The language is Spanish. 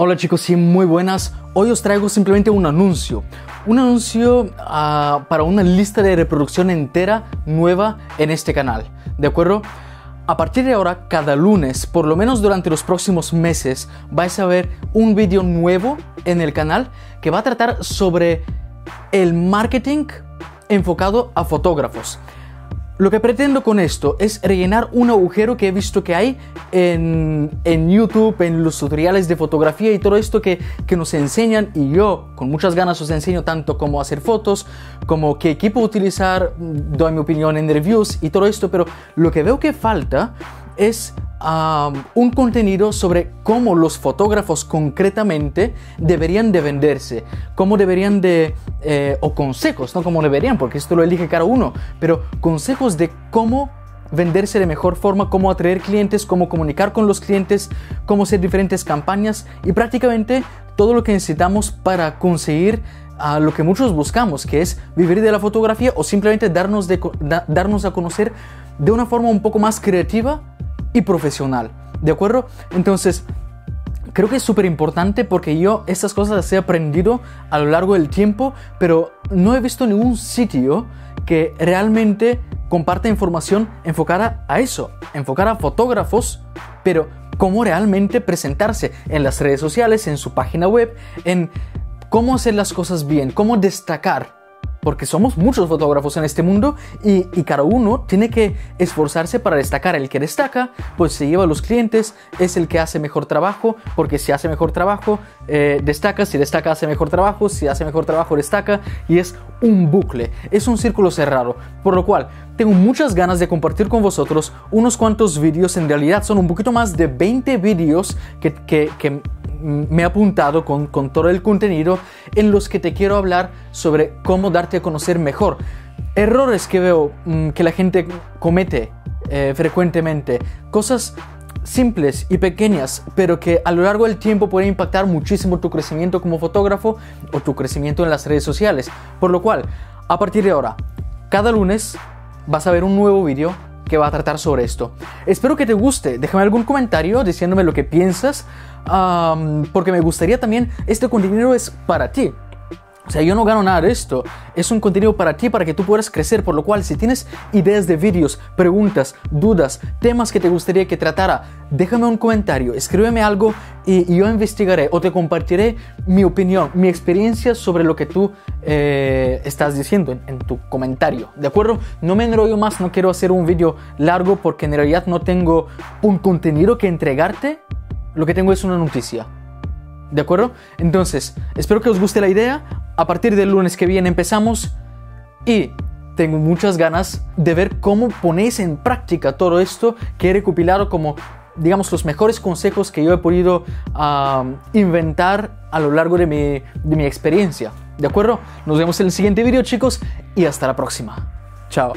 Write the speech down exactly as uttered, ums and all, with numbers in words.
Hola chicos, sí, muy buenas. Hoy os traigo simplemente un anuncio. Un anuncio uh, para una lista de reproducción entera nueva en este canal, ¿de acuerdo? A partir de ahora, cada lunes, por lo menos durante los próximos meses, vais a ver un vídeo nuevo en el canal que va a tratar sobre el marketing enfocado a fotógrafos. Lo que pretendo con esto es rellenar un agujero que he visto que hay en, en YouTube, en los tutoriales de fotografía y todo esto que, que nos enseñan, y yo con muchas ganas os enseño tanto cómo hacer fotos, como qué equipo utilizar, doy mi opinión en reviews y todo esto, pero lo que veo que falta es um, un contenido sobre cómo los fotógrafos concretamente deberían de venderse, cómo deberían de... Eh, o consejos, no como deberían, porque esto lo elige cada uno, pero consejos de cómo venderse de mejor forma, cómo atraer clientes, cómo comunicar con los clientes, cómo hacer diferentes campañas y prácticamente todo lo que necesitamos para conseguir a lo que muchos buscamos, que es vivir de la fotografía o simplemente darnos, de, da, darnos a conocer de una forma un poco más creativa y profesional, ¿de acuerdo? Entonces, creo que es súper importante porque yo estas cosas las he aprendido a lo largo del tiempo, pero no he visto ningún sitio que realmente comparta información enfocada a eso, enfocada a fotógrafos, pero cómo realmente presentarse en las redes sociales, en su página web, en cómo hacer las cosas bien, cómo destacar. Porque somos muchos fotógrafos en este mundo y, y cada uno tiene que esforzarse para destacar. El que destaca, pues se lleva a los clientes, es el que hace mejor trabajo, porque si hace mejor trabajo, eh, destaca, si destaca hace mejor trabajo, si hace mejor trabajo destaca, y es un bucle, es un círculo cerrado. Por lo cual, tengo muchas ganas de compartir con vosotros unos cuantos vídeos, en realidad son un poquito más de veinte vídeos que... que, que me he apuntado con, con todo el contenido en los que te quiero hablar sobre cómo darte a conocer mejor. Errores que veo mmm, que la gente comete eh, frecuentemente. Cosas simples y pequeñas, pero que a lo largo del tiempo pueden impactar muchísimo tu crecimiento como fotógrafo o tu crecimiento en las redes sociales. Por lo cual, a partir de ahora, cada lunes vas a ver un nuevo vídeo que va a tratar sobre esto. Espero que te guste. Déjame algún comentario diciéndome lo que piensas, um, porque me gustaría también, este contenido es para ti. O sea, yo no gano nada de esto. Es un contenido para ti, para que tú puedas crecer. Por lo cual, si tienes ideas de vídeos, preguntas, dudas, temas que te gustaría que tratara, déjame un comentario, escríbeme algo y, y yo investigaré o te compartiré mi opinión, mi experiencia sobre lo que tú eh, estás diciendo en, en tu comentario, ¿de acuerdo? No me enrollo más, no quiero hacer un vídeo largo porque en realidad no tengo un contenido que entregarte. Lo que tengo es una noticia, ¿de acuerdo? Entonces, espero que os guste la idea. A partir del lunes que viene empezamos y tengo muchas ganas de ver cómo ponéis en práctica todo esto que he recopilado como, digamos, los mejores consejos que yo he podido uh, inventar a lo largo de mi, de mi experiencia, ¿de acuerdo? Nos vemos en el siguiente vídeo, chicos, y hasta la próxima. Chao.